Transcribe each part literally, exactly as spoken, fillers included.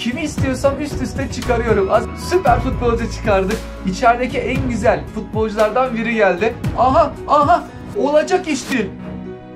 Kimi istiyorsam üst üste çıkarıyorum. Az süper futbolcu çıkardık. İçerideki en güzel futbolculardan biri geldi. Aha aha olacak iş değil.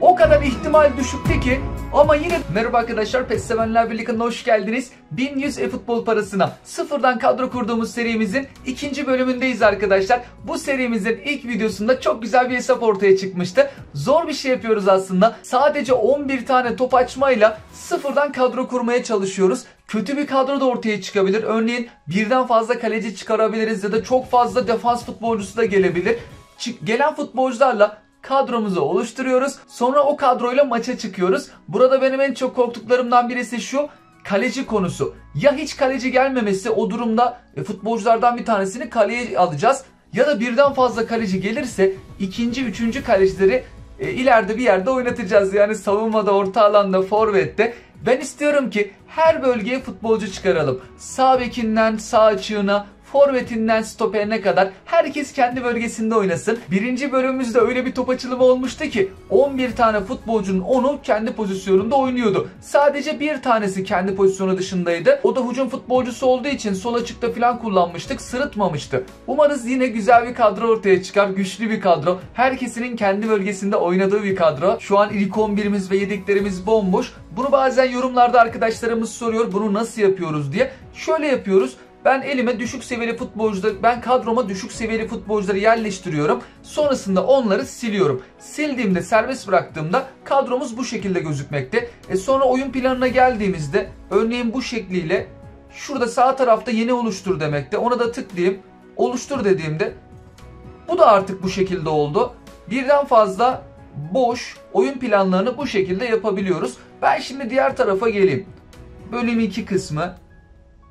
O kadar ihtimal düşüktü ki. Ama yine merhaba arkadaşlar, PES Sevenler Birliği'ne hoş geldiniz. bin yüz e-Futbol parasına sıfırdan kadro kurduğumuz serimizin ikinci bölümündeyiz arkadaşlar. Bu serimizin ilk videosunda çok güzel bir hesap ortaya çıkmıştı. Zor bir şey yapıyoruz aslında. Sadece on bir tane top açmayla sıfırdan kadro kurmaya çalışıyoruz. Kötü bir kadro da ortaya çıkabilir. Örneğin birden fazla kaleci çıkarabiliriz ya da çok fazla defans futbolcusu da gelebilir. Çık gelen futbolcularla kadromuzu oluşturuyoruz. Sonra o kadroyla maça çıkıyoruz. Burada benim en çok korktuklarımdan birisi şu: kaleci konusu. Ya hiç kaleci gelmemesi, o durumda futbolculardan bir tanesini kaleye alacağız. Ya da birden fazla kaleci gelirse ikinci, üçüncü kalecileri e, ileride bir yerde oynatacağız. Yani savunmada, orta alanda, forvette. Ben istiyorum ki her bölgeye futbolcu çıkaralım. Sağ bekinden sağ açığına, forvetinden stoperine kadar herkes kendi bölgesinde oynasın. Birinci bölümümüzde öyle bir top açılımı olmuştu ki on bir tane futbolcunun onu kendi pozisyonunda oynuyordu. Sadece bir tanesi kendi pozisyonu dışındaydı. O da hücum futbolcusu olduğu için sol açıkta falan kullanmıştık. Sırıtmamıştı. Umarız yine güzel bir kadro ortaya çıkar. Güçlü bir kadro. Herkesinin kendi bölgesinde oynadığı bir kadro. Şu an ilk on birimiz ve yedeklerimiz bomboş. Bunu bazen yorumlarda arkadaşlarımız soruyor. Bunu nasıl yapıyoruz diye. Şöyle yapıyoruz. Ben elime düşük seviyeli futbolcuları, ben kadroma düşük seviyeli futbolcuları yerleştiriyorum. Sonrasında onları siliyorum. Sildiğimde, serbest bıraktığımda kadromuz bu şekilde gözükmekte. E sonra oyun planına geldiğimizde örneğin bu şekliyle şurada sağ tarafta yeni oluştur demekte. Ona da tıklayayım. Oluştur dediğimde bu da artık bu şekilde oldu. Birden fazla boş oyun planlarını bu şekilde yapabiliyoruz. Ben şimdi diğer tarafa geleyim. Bölüm iki kısmı.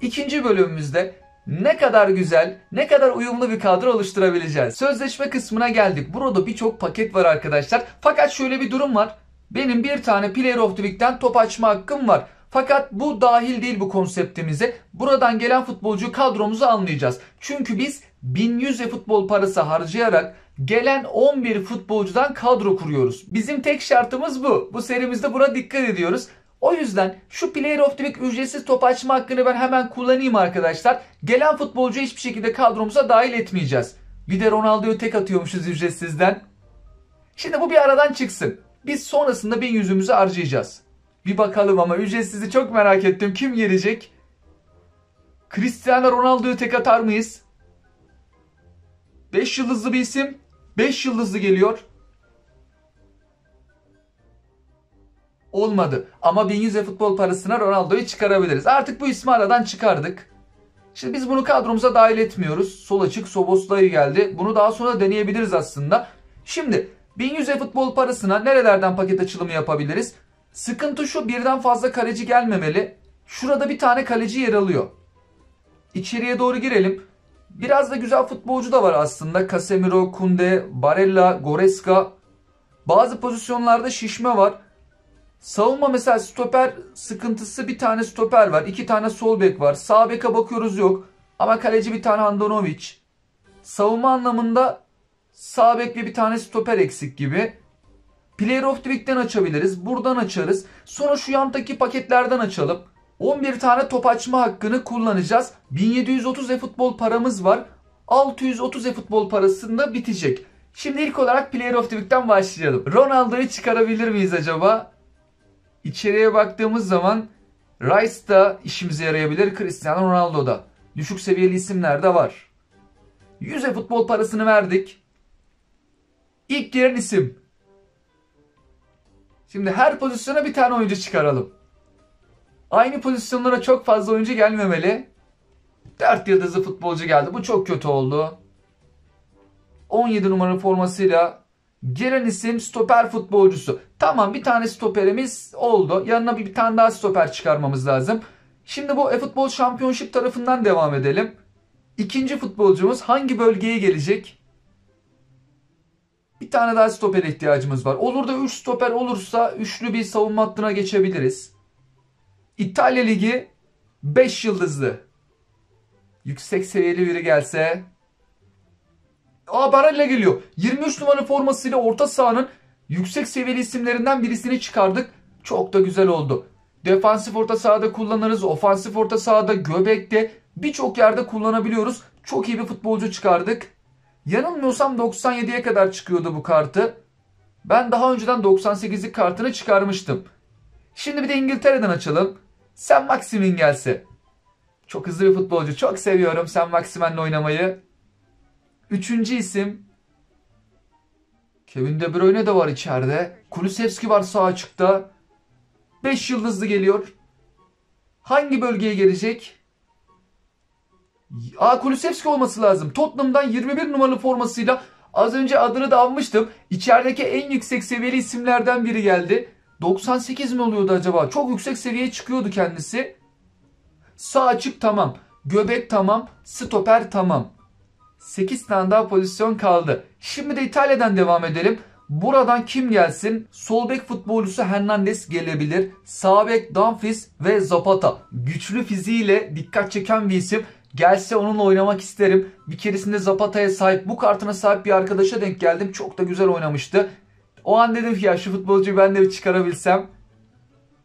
İkinci bölümümüzde ne kadar güzel, ne kadar uyumlu bir kadro oluşturabileceğiz. Sözleşme kısmına geldik. Burada birçok paket var arkadaşlar. Fakat şöyle bir durum var. Benim bir tane Player of the Week'ten top açma hakkım var. Fakat bu dahil değil bu konseptimize. Buradan gelen futbolcu kadromuzu almayacağız. Çünkü biz bin yüz e-futbol parası harcayarak gelen on bir futbolcudan kadro kuruyoruz. Bizim tek şartımız bu. Bu serimizde buna dikkat ediyoruz. O yüzden şu Player of the Week ücretsiz top açma hakkını ben hemen kullanayım arkadaşlar. Gelen futbolcu hiçbir şekilde kadromuza dahil etmeyeceğiz. Bir de Ronaldo'yu tek atıyormuşuz ücretsizden. Şimdi bu bir aradan çıksın. Biz sonrasında bin yüzümüzü harcayacağız. Bir bakalım ama ücretsizi çok merak ettim. Kim gelecek? Cristiano Ronaldo'yu tek atar mıyız? beş yıldızlı bir isim. beş yıldızlı geliyor. Olmadı. Ama bin yüz e-futbol parasına Ronaldo'yu çıkarabiliriz. Artık bu ismi aradan çıkardık. Şimdi biz bunu kadromuza dahil etmiyoruz. Sol açık Szoboszlai geldi. Bunu daha sonra deneyebiliriz aslında. Şimdi bin yüz e-futbol parasına nerelerden paket açılımı yapabiliriz? Sıkıntı şu, birden fazla kaleci gelmemeli. Şurada bir tane kaleci yer alıyor. İçeriye doğru girelim. Biraz da güzel futbolcu da var aslında. Casemiro, Kunde, Barella, Goretzka. Bazı pozisyonlarda şişme var. Savunma mesela stoper sıkıntısı, bir tane stoper var. iki tane sol bek var. Sağ beka bakıyoruz, yok. Ama kaleci bir tane Handanovic. Savunma anlamında sağ bek ve bir tane stoper eksik gibi. Player of the Week'ten açabiliriz. Buradan açarız. Sonra şu yandaki paketlerden açalım. on bir tane top açma hakkını kullanacağız. bin yedi yüz otuz e-futbol paramız var. altı yüz otuz e-futbol parasında bitecek. Şimdi ilk olarak Player of the Week'ten başlayalım. Ronaldo'yu çıkarabilir miyiz acaba? İçeriye baktığımız zaman Rice da işimize yarayabilir. Cristiano Ronaldo da. Düşük seviyeli isimler de var. yüz e-futbol parasını verdik. İlk gelen isim. Şimdi her pozisyona bir tane oyuncu çıkaralım. Aynı pozisyonlara çok fazla oyuncu gelmemeli. dört yıldızlı futbolcu geldi. Bu çok kötü oldu. on yedi numara formasıyla gelen isim stoper futbolcusu. Tamam, bir tane stoperimiz oldu. Yanına bir, bir tane daha stoper çıkarmamız lazım. Şimdi bu e-futbol şampiyonşip tarafından devam edelim. İkinci futbolcumuz hangi bölgeye gelecek? Bir tane daha stoper ihtiyacımız var. Olur da üç stoper olursa üçlü bir savunma hattına geçebiliriz. İtalya Ligi beş yıldızlı. Yüksek seviyeli biri gelse... Aa, Barella geliyor. yirmi üç numara formasıyla orta sahanın yüksek seviyeli isimlerinden birisini çıkardık. Çok da güzel oldu. Defansif orta sahada kullanırız. Ofansif orta sahada, göbekte, birçok yerde kullanabiliyoruz. Çok iyi bir futbolcu çıkardık. Yanılmıyorsam doksan yediye kadar çıkıyordu bu kartı. Ben daha önceden doksan sekizlik kartını çıkarmıştım. Şimdi bir de İngiltere'den açalım. Saint-Maximin gelse. Çok hızlı bir futbolcu. Çok seviyorum Saint-Maximin'le oynamayı. Üçüncü isim. Kevin De Bruyne de var içeride. Kulusevski var sağ açıkta. beş yıldızlı geliyor. Hangi bölgeye gelecek? Aa, Kulusevski olması lazım. Tottenham'dan yirmi bir numaralı formasıyla, az önce adını da almıştım, İçerideki en yüksek seviyeli isimlerden biri geldi. doksan sekiz mi oluyordu acaba? Çok yüksek seviyeye çıkıyordu kendisi. Sağ açık tamam. Göbek tamam. Stoper tamam. sekiz tane daha pozisyon kaldı. Şimdi de İtalya'dan devam edelim. Buradan kim gelsin? Sol bek futbolcusu Hernandez gelebilir. Sağ bek Dumfries ve Zapata. Güçlü fiziğiyle dikkat çeken bir isim. Gelse onunla oynamak isterim. Bir keresinde Zapata'ya sahip, bu kartına sahip bir arkadaşa denk geldim. Çok da güzel oynamıştı. O an dedim ki ya şu futbolcuyu ben de bir çıkarabilsem.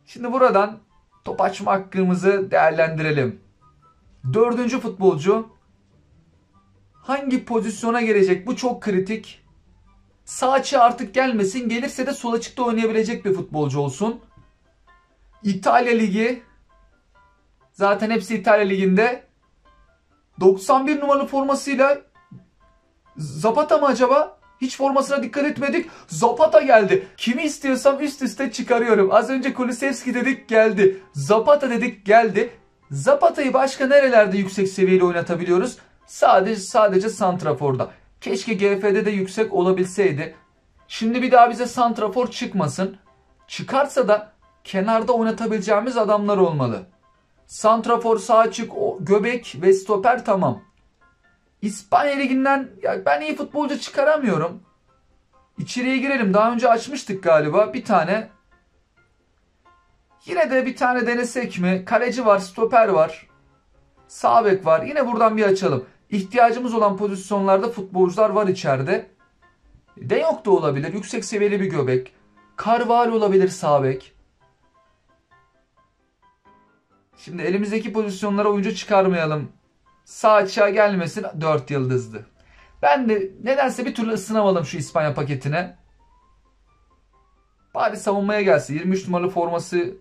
Şimdi buradan top açma hakkımızı değerlendirelim. Dördüncü futbolcu. Hangi pozisyona gelecek? Bu çok kritik. Sağ açığa artık gelmesin. Gelirse de sol açıkta oynayabilecek bir futbolcu olsun. İtalya Ligi. Zaten hepsi İtalya Ligi'nde. doksan bir numaralı formasıyla Zapata mı acaba? Hiç formasına dikkat etmedik. Zapata geldi. Kimi istiyorsam üst üste çıkarıyorum. Az önce Kulusevski dedik geldi. Zapata dedik geldi. Zapata'yı başka nerelerde yüksek seviyeli oynatabiliyoruz? Sadece sadece santraforda. Keşke G F'de de yüksek olabilseydi. Şimdi bir daha bize santrafor çıkmasın. Çıkarsa da kenarda oynatabileceğimiz adamlar olmalı. Santrafor, sağ açık, göbek ve stoper tamam. İspanya Ligi'nden ya ben iyi futbolcu çıkaramıyorum. İçeriye girelim. Daha önce açmıştık galiba. Bir tane. Yine de bir tane denesek mi? Kaleci var, stoper var. Sağ bek var. Yine buradan bir açalım. İhtiyacımız olan pozisyonlarda futbolcular var içeride. De yok da olabilir. Yüksek seviyeli bir göbek. Carvalho olabilir sağ bek. Şimdi elimizdeki pozisyonlara oyuncu çıkarmayalım. Sağ açığa gelmesin. dört yıldızdı. Ben de nedense bir türlü ısınamadım şu İspanya paketine. Bari savunmaya gelsin. yirmi üç numaralı forması.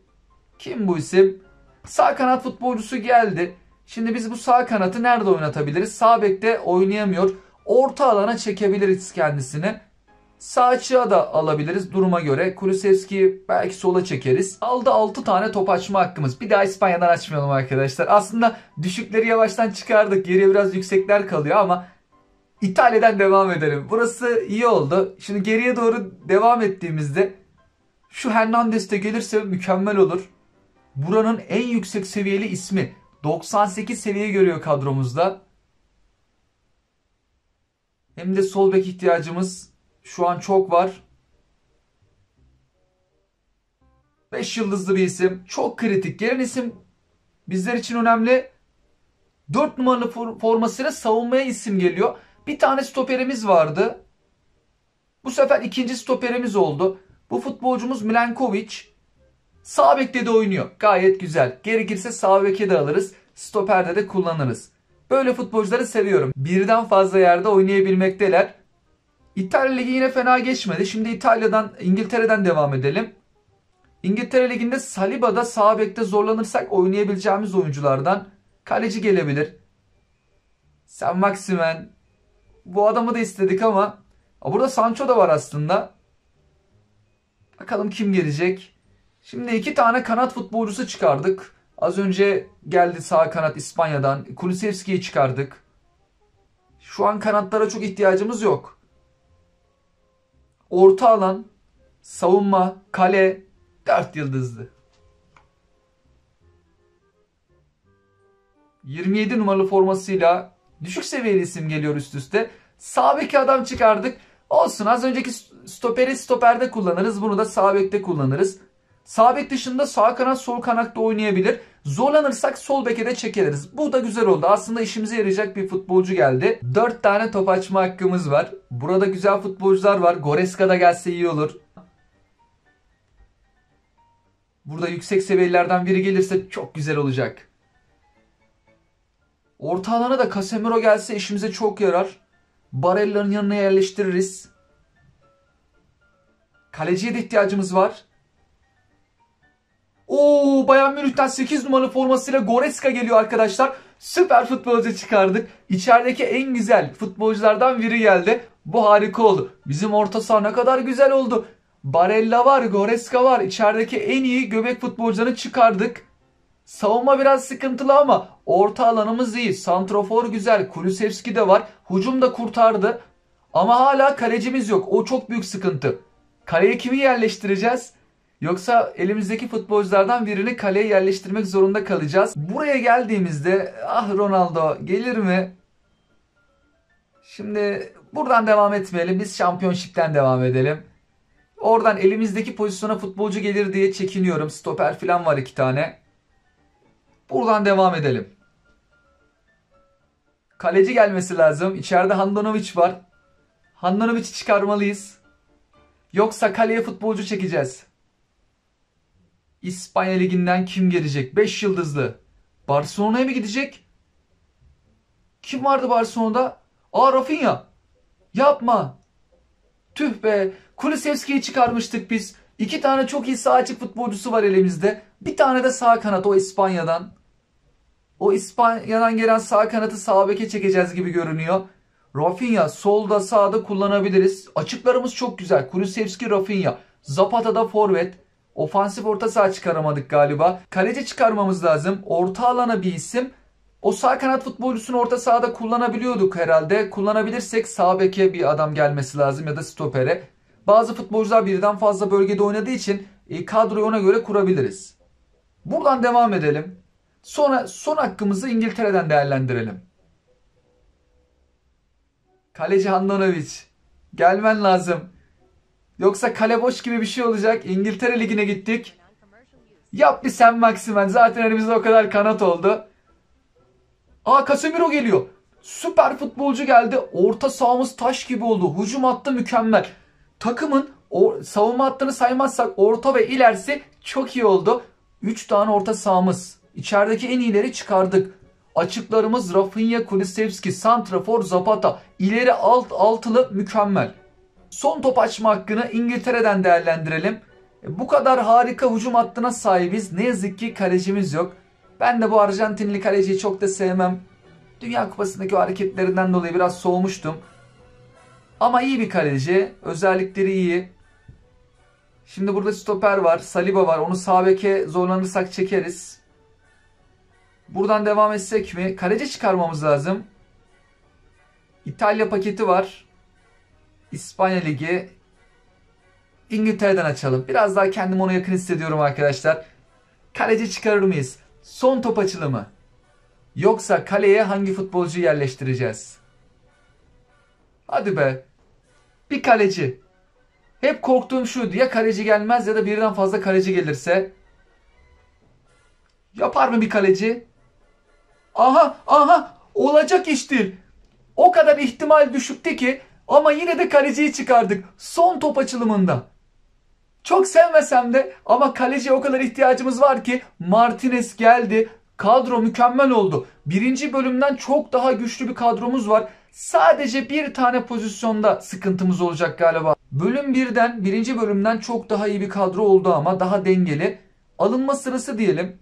Kim bu isim? Sağ kanat futbolcusu geldi. Şimdi biz bu sağ kanatı nerede oynatabiliriz? Sağ bekte oynayamıyor. Orta alana çekebiliriz kendisini. Sağ açığa da alabiliriz duruma göre. Kulusevski'yi belki sola çekeriz. Aldı altı tane top açma hakkımız. Bir daha İspanya'dan açmayalım arkadaşlar. Aslında düşükleri yavaştan çıkardık. Geriye biraz yüksekler kalıyor ama İtalya'dan devam edelim. Burası iyi oldu. Şimdi geriye doğru devam ettiğimizde şu Hernandez de gelirse mükemmel olur. Buranın en yüksek seviyeli ismi. doksan sekiz seviye görüyor kadromuzda. Hem de sol bek ihtiyacımız şu an çok var. beş yıldızlı bir isim. Çok kritik. Gelen isim bizler için önemli. dört numaralı for formasıyla savunmaya isim geliyor. Bir tane stoperimiz vardı. Bu sefer ikinci stoperimiz oldu. Bu futbolcumuz Milenković. Sağ bekte de oynuyor. Gayet güzel. Gerekirse sağ beke de alırız. Stoperde de kullanırız. Böyle futbolcuları seviyorum. Birden fazla yerde oynayabilmekteler. İtalya Ligi yine fena geçmedi. Şimdi İtalya'dan, İngiltere'den devam edelim. İngiltere Ligi'nde Saliba'da sağ bekte zorlanırsak oynayabileceğimiz oyunculardan. Kaleci gelebilir. Saint-Maximin. Bu adamı da istedik ama burada Sancho da var aslında. Bakalım kim gelecek? Şimdi iki tane kanat futbolcusu çıkardık. Az önce geldi sağ kanat İspanya'dan. Kulusevski'yi çıkardık. Şu an kanatlara çok ihtiyacımız yok. Orta alan, savunma, kale, dört yıldızlı. yirmi yedi numaralı formasıyla düşük seviyeli isim geliyor üst üste. Sağ beki adam çıkardık. Olsun, az önceki stoperi stoperde kullanırız. Bunu da sağ bekte kullanırız. Sağ bek dışında sağ kanat, sol kanatta oynayabilir. Zorlanırsak sol beke de çekeriz. Bu da güzel oldu. Aslında işimize yarayacak bir futbolcu geldi. dört tane top açma hakkımız var. Burada güzel futbolcular var. Goretzka da gelse iyi olur. Burada yüksek seviyelerden biri gelirse çok güzel olacak. Orta alana da Casemiro gelse işimize çok yarar. Barella'nın yanına yerleştiririz. Kaleciye de ihtiyacımız var. Ooo, Bayern Münih'ten sekiz numaralı formasıyla Goretzka geliyor arkadaşlar. Süper futbolcu çıkardık. İçerideki en güzel futbolculardan biri geldi. Bu harika oldu. Bizim orta saha ne kadar güzel oldu. Barella var, Goretzka var. İçerideki en iyi göbek futbolcularını çıkardık. Savunma biraz sıkıntılı ama orta alanımız iyi. Santrofor güzel. Kulusevski de var. Hücum da kurtardı. Ama hala kalecimiz yok. O çok büyük sıkıntı. Kaleye kimi yerleştireceğiz? Yoksa elimizdeki futbolculardan birini kaleye yerleştirmek zorunda kalacağız. Buraya geldiğimizde ah Ronaldo gelir mi? Şimdi buradan devam etmeyelim. Biz Championship'ten devam edelim. Oradan elimizdeki pozisyona futbolcu gelir diye çekiniyorum. Stoper falan var iki tane. Buradan devam edelim. Kaleci gelmesi lazım. İçeride Handanovic var. Handanovic'i çıkarmalıyız. Yoksa kaleye futbolcu çekeceğiz. İspanya Ligi'nden kim gelecek? beş yıldızlı. Barcelona'ya mı gidecek? Kim vardı Barcelona'da? Aa, Rafinha. Yapma. Tüh be. Kulusevski'yi çıkarmıştık biz. İki tane çok iyi sağ açık futbolcusu var elimizde. Bir tane de sağ kanat o İspanya'dan. O İspanya'dan gelen sağ kanatı sağ beke çekeceğiz gibi görünüyor. Rafinha solda sağda kullanabiliriz. Açıklarımız çok güzel. Kulusevski, Rafinha. Zapata da forvet. Ofansif orta saha çıkaramadık galiba. Kaleci çıkarmamız lazım. Orta alana bir isim. O sağ kanat futbolcusunu orta sahada kullanabiliyorduk herhalde. Kullanabilirsek sağ beke bir adam gelmesi lazım ya da stopere. Bazı futbolcular birden fazla bölgede oynadığı için kadroyu ona göre kurabiliriz. Buradan devam edelim. Sonra son hakkımızı İngiltere'den değerlendirelim. Kaleci Handanovic. Gelmen lazım. Yoksa kale boş gibi bir şey olacak. İngiltere Ligi'ne gittik. Yap bir Saint-Maximin. Zaten elimizde o kadar kanat oldu. Aa, Casemiro geliyor. Süper futbolcu geldi. Orta sahamız taş gibi oldu. Hücum hattı mükemmel. Takımın o, savunma hattını saymazsak orta ve ilerisi çok iyi oldu. üç tane orta sahamız. İçerideki en iyileri çıkardık. Açıklarımız Rafinha, Kulusevski, santrafor, Zapata. İleri alt altılı mükemmel. Son top açma hakkını İngiltere'den değerlendirelim. Bu kadar harika hücum hattına sahibiz. Ne yazık ki kalecimiz yok. Ben de bu Arjantinli kaleciyi çok da sevmem. Dünya Kupası'ndaki o hareketlerinden dolayı biraz soğumuştum. Ama iyi bir kaleci. Özellikleri iyi. Şimdi burada stoper var. Saliba var. Onu sağ beke zorlanırsak çekeriz. Buradan devam etsek mi? Kaleci çıkarmamız lazım. İtalya paketi var. İspanya Ligi. İngiltere'den açalım. Biraz daha kendimi ona yakın hissediyorum arkadaşlar. Kaleci çıkarır mıyız? Son top açılımı. Yoksa kaleye hangi futbolcuyu yerleştireceğiz? Hadi be. Bir kaleci. Hep korktuğum şuydu. Ya kaleci gelmez ya da birden fazla kaleci gelirse. Yapar mı bir kaleci? Aha aha. Olacak iş değil. O kadar ihtimal düşüktü ki. Ama yine de kaleciyi çıkardık. Son top açılımında. Çok sevmesem de ama kaleciye o kadar ihtiyacımız var ki. Martinez geldi. Kadro mükemmel oldu. Birinci bölümden çok daha güçlü bir kadromuz var. Sadece bir tane pozisyonda sıkıntımız olacak galiba. Bölüm birden, birinci bölümden çok daha iyi bir kadro oldu ama daha dengeli. Alınma sırası diyelim.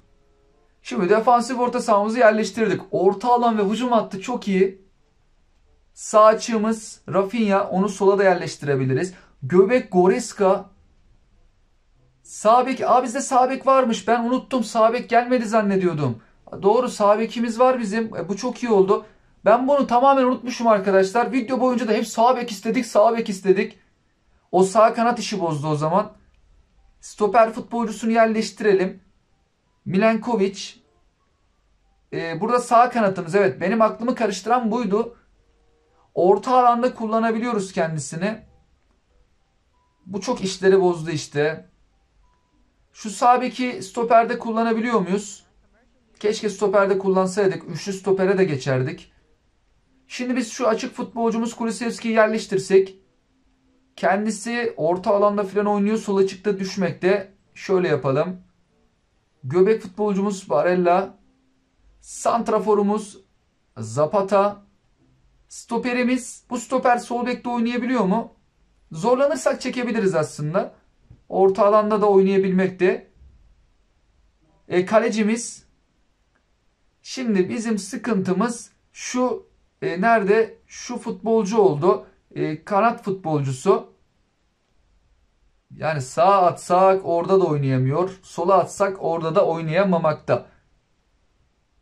Şimdi defansif orta sahamızı yerleştirdik. Orta alan ve hücum hattı çok iyi. Sağ açığımız Rafinha, onu sola da yerleştirebiliriz. Göbek Goretzka. Sağ bek, aa bizde sağ bek varmış. Ben unuttum, sağ bek gelmedi zannediyordum. Doğru, sağ bekimiz var bizim. E, bu çok iyi oldu. Ben bunu tamamen unutmuşum arkadaşlar. Video boyunca da hep sağ bek istedik, sağ bek istedik. O sağ kanat işi bozdu o zaman. Stoper futbolcusunu yerleştirelim. Milenković. E, burada sağ kanatımız, evet, benim aklımı karıştıran buydu. Orta alanda kullanabiliyoruz kendisini. Bu çok işleri bozdu işte. Şu sağ beki stoperde kullanabiliyor muyuz? Keşke stoperde kullansaydık. Üçlü stopere de geçerdik. Şimdi biz şu açık futbolcumuz Kulusevski'yi yerleştirsek. Kendisi orta alanda falan oynuyor. Sol açıkta düşmekte. Şöyle yapalım. Göbek futbolcumuz Barella. Santraforumuz Zapata. Stoperimiz, bu stoper sol bekte oynayabiliyor mu? Zorlanırsak çekebiliriz aslında. Orta alanda da oynayabilmekte. E, kalecimiz. Şimdi bizim sıkıntımız şu, e, nerede? Şu futbolcu oldu. E, kanat futbolcusu. Yani sağa atsak orada da oynayamıyor. Sola atsak orada da oynayamamakta.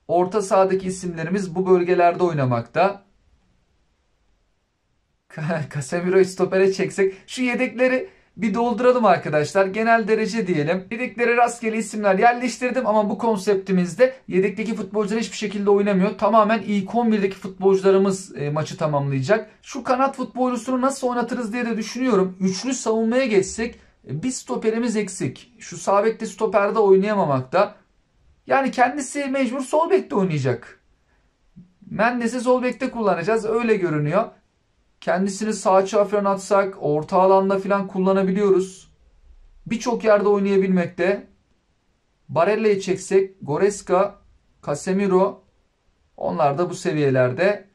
Orta sahadaki isimlerimiz bu bölgelerde oynamakta. Casemiro'yu stopere çeksek. Şu yedekleri bir dolduralım arkadaşlar. Genel derece diyelim. Yedeklere rastgele isimler yerleştirdim ama bu konseptimizde yedekteki futbolcular hiçbir şekilde oynamıyor. Tamamen ilk on birdeki futbolcularımız maçı tamamlayacak. Şu kanat futbolcusunu nasıl oynatırız diye de düşünüyorum. Üçlü savunmaya geçsek bir stoperimiz eksik. Şu sağ bekte stoperde oynayamamakta. Yani kendisi mecbur sol bekte oynayacak. Mendes'i sol bekte kullanacağız. Öyle görünüyor. Kendisini sağ açığa falan atsak orta alanda falan kullanabiliyoruz. Birçok yerde oynayabilmekte. Barella'yı çeksek Goretzka, Casemiro, onlar da bu seviyelerde.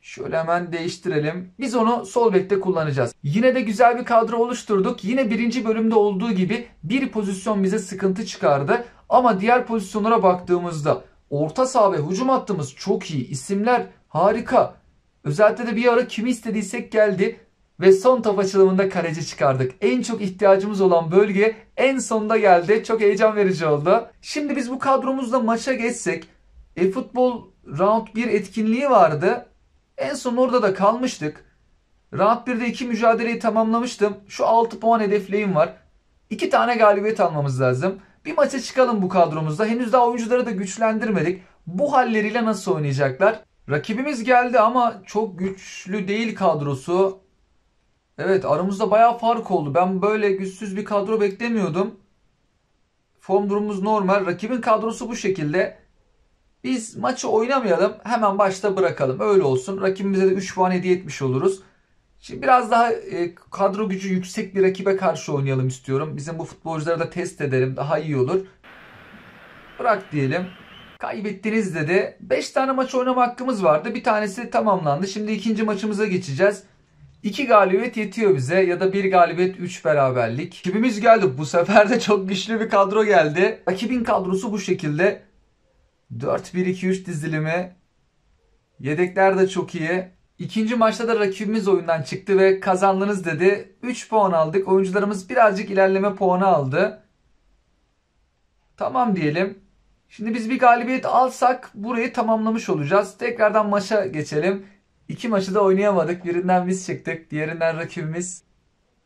Şöyle hemen değiştirelim. Biz onu sol bekte kullanacağız. Yine de güzel bir kadro oluşturduk. Yine birinci bölümde olduğu gibi bir pozisyon bize sıkıntı çıkardı. Ama diğer pozisyonlara baktığımızda orta saha ve hücum hattımız çok iyi. İsimler harika. Özellikle de bir ara kimi istediysek geldi ve son top açılımında kaleci çıkardık. En çok ihtiyacımız olan bölge en sonunda geldi. Çok heyecan verici oldu. Şimdi biz bu kadromuzla maça geçsek, e-Futbol Round bir etkinliği vardı. En son orada da kalmıştık. Round birde iki mücadeleyi tamamlamıştım. Şu altı puan hedefleyim var. iki tane galibiyet almamız lazım. Bir maça çıkalım bu kadromuzda. Henüz daha oyuncuları da güçlendirmedik. Bu halleriyle nasıl oynayacaklar? Rakibimiz geldi ama çok güçlü değil kadrosu. Evet, aramızda bayağı fark oldu. Ben böyle güçsüz bir kadro beklemiyordum. Form durumumuz normal. Rakibin kadrosu bu şekilde. Biz maçı oynamayalım. Hemen başta bırakalım. Öyle olsun. Rakibimize de üç puan hediye etmiş oluruz. Şimdi biraz daha kadro gücü yüksek bir rakibe karşı oynayalım istiyorum. Bizim bu futbolcuları da test edelim. Daha iyi olur. Bırak diyelim. Kaybettiniz dedi. beş tane maç oynama hakkımız vardı. Bir tanesi tamamlandı. Şimdi ikinci maçımıza geçeceğiz. iki galibiyet yetiyor bize. Ya da bir galibiyet üç beraberlik. Rakibimiz geldi. Bu sefer de çok güçlü bir kadro geldi. Rakibin kadrosu bu şekilde. dört bir iki üç dizilimi. Yedekler de çok iyi. İkinci maçta da rakibimiz oyundan çıktı ve kazandınız dedi. üç puan aldık. Oyuncularımız birazcık ilerleme puanı aldı. Tamam diyelim. Şimdi biz bir galibiyet alsak burayı tamamlamış olacağız. Tekrardan maça geçelim. İki maçı da oynayamadık. Birinden biz çıktık. Diğerinden rakibimiz.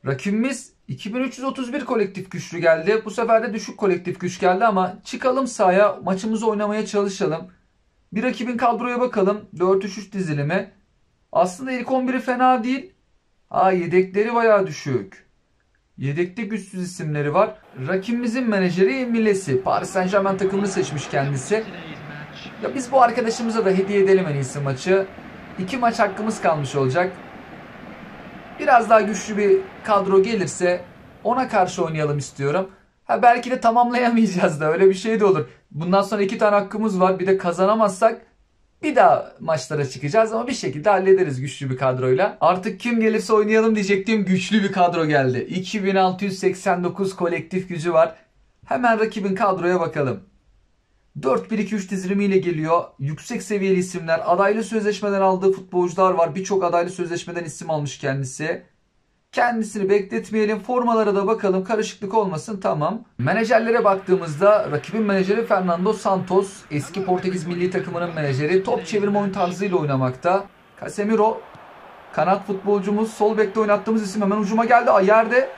Rakibimiz iki bin üç yüz otuz bir kolektif güçlü geldi. Bu sefer de düşük kolektif güç geldi ama çıkalım sahaya. Maçımızı oynamaya çalışalım. Bir rakibin kadroya bakalım. dört üç üç dizilimi. Aslında ilk on biri fena değil. Aa, yedekleri bayağı düşük. Yedekte güçsüz isimleri var. Rakibimizin menajeri Milesi. Paris Saint-Germain takımını seçmiş kendisi. Ya biz bu arkadaşımıza da hediye edelim en iyisi maçı. İki maç hakkımız kalmış olacak. Biraz daha güçlü bir kadro gelirse ona karşı oynayalım istiyorum. Ha, belki de tamamlayamayacağız da, öyle bir şey de olur. Bundan sonra iki tane hakkımız var. Bir de kazanamazsak bir daha maçlara çıkacağız ama bir şekilde hallederiz güçlü bir kadroyla. Artık kim gelirse oynayalım diyecektim. Güçlü bir kadro geldi. iki bin altı yüz seksen dokuz kolektif gücü var. Hemen rakibin kadroya bakalım. dört bir iki üç dizilimiyle geliyor. Yüksek seviyeli isimler. Adaylı sözleşmeden aldığı futbolcular var. Birçok adaylı sözleşmeden isim almış kendisi. Kendisini bekletmeyelim. Formalara da bakalım. Karışıklık olmasın. Tamam. Menajerlere baktığımızda rakibin menajeri Fernando Santos. Eski Portekiz milli takımının menajeri. Top çevirme oyun tarzıyla oynamakta. Casemiro. Kanat futbolcumuz. Sol bekte oynattığımız isim hemen ucuma geldi. Ay, yerde.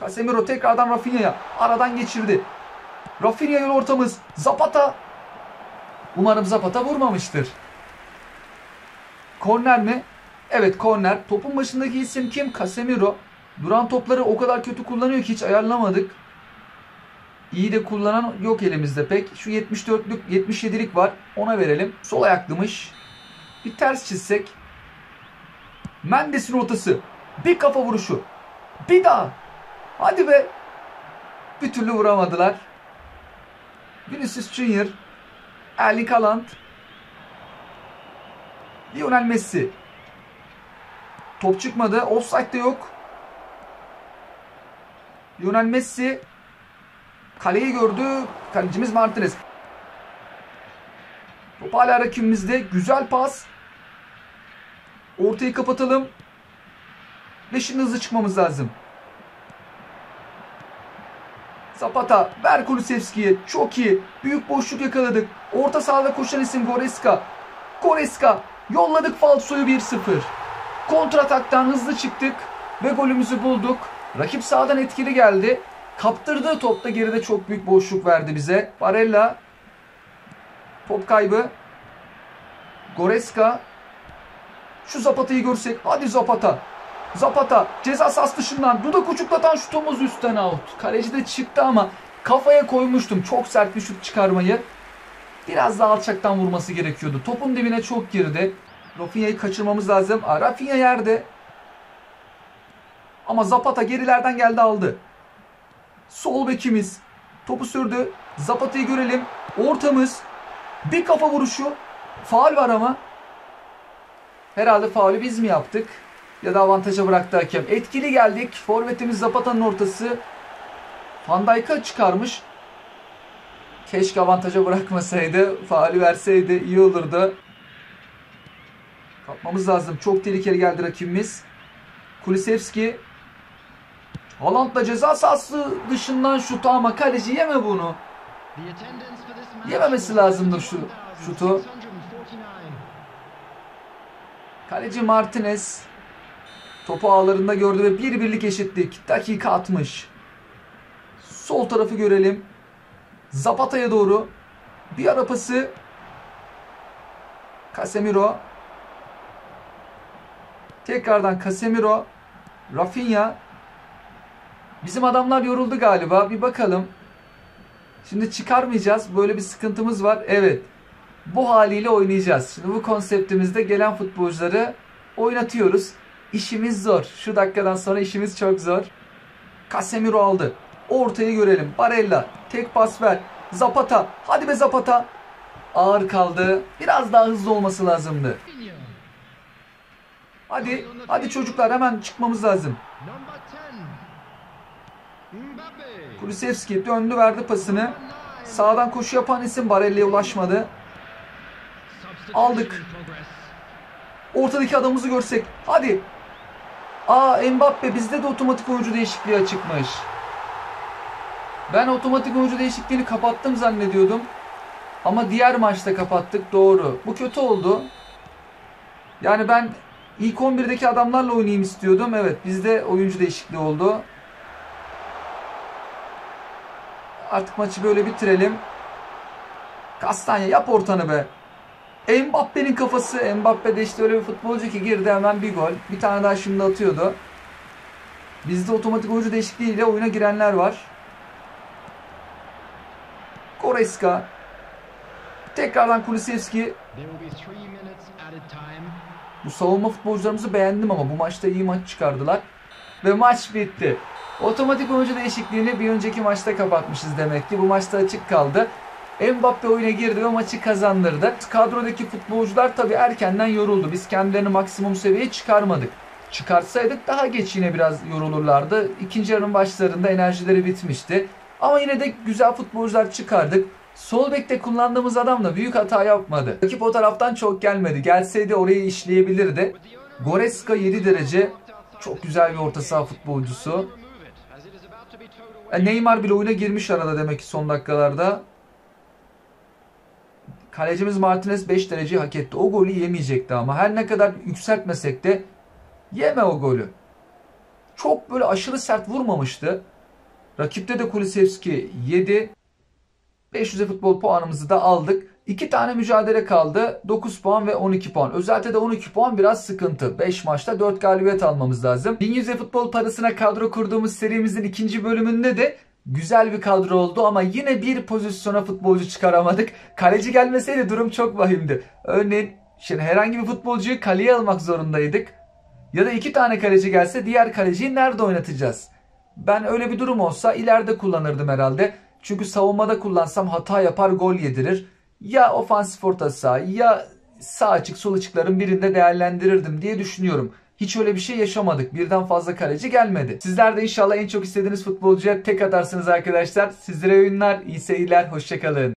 Casemiro tekrardan Rafinha'ya. Aradan geçirdi. Rafinha'nın ortamız. Zapata. Umarım Zapata vurmamıştır. Korner mi? Evet, korner. Topun başındaki isim kim? Casemiro. Duran topları o kadar kötü kullanıyor ki hiç ayarlamadık. İyi de kullanan yok elimizde pek. Şu yetmiş dörtlük, yetmiş yedilik var. Ona verelim. Sol ayaklıymış. Bir ters çizsek. Mendes'in ortası. Bir kafa vuruşu. Bir daha. Hadi be. Bir türlü vuramadılar. Vinícius Júnior, Erling Haaland, Lionel Messi. Top çıkmadı. Offside'de yok. Lionel Messi kaleyi gördü. Kalecimiz Martinez. Top hala rakibimizde. Güzel pas. Ortayı kapatalım. Ve şimdi hızlı çıkmamız lazım. Zapata. Ver Kulusevski'ye. Çok iyi. Büyük boşluk yakaladık. Orta sahada koşan isim Goretzka. Goretzka. Yolladık falsoyu bir sıfır. Kontrataktan hızlı çıktık. Ve golümüzü bulduk. Rakip sahadan etkili geldi. Kaptırdığı topta geride çok büyük boşluk verdi bize. Barella. Top kaybı. Goretzka. Şu Zapata'yı görsek. Hadi Zapata. Zapata. Ceza sahası dışından. Dudak uçuklatan şutumuz üstten out. Kaleci de çıktı ama kafaya koymuştum. Çok sert bir şut çıkarmayı. Biraz daha alçaktan vurması gerekiyordu. Topun dibine çok girdi. Rafinha'yı kaçırmamız lazım. Aa, Rafinha yerde. Ama Zapata gerilerden geldi, aldı. Sol bekimiz topu sürdü. Zapata'yı görelim. Ortamız. Bir kafa vuruşu. Faul var ama. Herhalde faulü biz mi yaptık? Ya da avantaja bıraktı hakem. Etkili geldik. Forvetimiz Zapata'nın ortası. Van Dijk'a çıkarmış. Keşke avantaja bırakmasaydı. Faulü verseydi iyi olurdu. Kapmamız lazım. Çok tehlikeli geldi rakibimiz. Kulusevski. Haaland'la ceza sahası dışından şutu ama kaleci yeme bunu. Yememesi lazımdır şu şutu. Kaleci Martinez topu ağlarında gördü ve bir birlik eşitlik. Dakika altmış. Sol tarafı görelim. Zapata'ya doğru. Bir ara pası. Casemiro. Tekrardan Casemiro. Rafinha. Bizim adamlar yoruldu galiba. Bir bakalım. Şimdi çıkarmayacağız. Böyle bir sıkıntımız var. Evet. Bu haliyle oynayacağız. Şimdi bu konseptimizde gelen futbolcuları oynatıyoruz. İşimiz zor. Şu dakikadan sonra işimiz çok zor. Casemiro aldı. Ortayı görelim. Barella. Tek pas ver. Zapata. Hadi be Zapata. Ağır kaldı. Biraz daha hızlı olması lazımdı. Hadi. Hadi çocuklar, hemen çıkmamız lazım. Kulusevski döndü, verdi pasını. Sağdan koşu yapan isim Barella'ya ulaşmadı. Aldık. Ortadaki adamımızı görsek. Hadi. Aa, Mbappé bizde de otomatik oyuncu değişikliği açıkmış. Ben otomatik oyuncu değişikliğini kapattım zannediyordum. Ama diğer maçta kapattık, doğru. Bu kötü oldu. Yani ben ilk on birdeki adamlarla oynayayım istiyordum. Evet, bizde oyuncu değişikliği oldu. Artık maçı böyle bitirelim. Kastanya, yap ortanı be. Mbappe'nin kafası. Mbappé de işte öyle bir futbolcu ki girdi hemen bir gol. Bir tane daha şimdi atıyordu. Bizde otomatik oyuncu değişikliğiyle oyuna girenler var. Goretzka. Tekrardan Kulusevski. Bu savunma futbolcularımızı beğendim ama bu maçta iyi maç çıkardılar. Ve maç bitti. Otomatik oyuncu değişikliğini bir önceki maçta kapatmışız demek ki. Bu maçta açık kaldı. Mbappé oyuna girdi ve maçı kazandırdı. Kadrodaki futbolcular tabii erkenden yoruldu. Biz kendilerini maksimum seviyeye çıkarmadık. Çıkarsaydık daha geç yine biraz yorulurlardı. İkinci yarının başlarında enerjileri bitmişti. Ama yine de güzel futbolcular çıkardık. Sol bekte kullandığımız adam da büyük hata yapmadı. Rakip o taraftan çok gelmedi. Gelseydi orayı işleyebilirdi. Goretzka yedi derece. Çok güzel bir orta saha futbolcusu. Neymar bile oyuna girmiş arada demek ki son dakikalarda. Kalecimiz Martinez beş dereceyi hak etti. O golü yemeyecekti ama. Her ne kadar yükseltmesek de yeme o golü. Çok böyle aşırı sert vurmamıştı. Rakipte de Kulusevski yedi. beş yüze futbol puanımızı da aldık. iki tane mücadele kaldı. dokuz puan ve on iki puan. Özellikle de on iki puan biraz sıkıntı. beş maçta dört galibiyet almamız lazım. bin yüze futbol parasına kadro kurduğumuz serimizin ikinci bölümünde de güzel bir kadro oldu ama yine bir pozisyona futbolcu çıkaramadık. Kaleci gelmeseydi durum çok vahimdi. Örneğin şimdi herhangi bir futbolcuyu kaleye almak zorundaydık. Ya da iki tane kaleci gelse diğer kaleciyi nerede oynatacağız? Ben öyle bir durum olsa ileride kullanırdım herhalde. Çünkü savunmada kullansam hata yapar, gol yedirir. Ya ofansif orta saha ya sağ açık sol açıkların birinde değerlendirirdim diye düşünüyorum. Hiç öyle bir şey yaşamadık. Birden fazla kaleci gelmedi. Sizler de inşallah en çok istediğiniz futbolcuya tek atarsınız arkadaşlar. Sizlere oyunlar, iyi seyirler, hoşçakalın.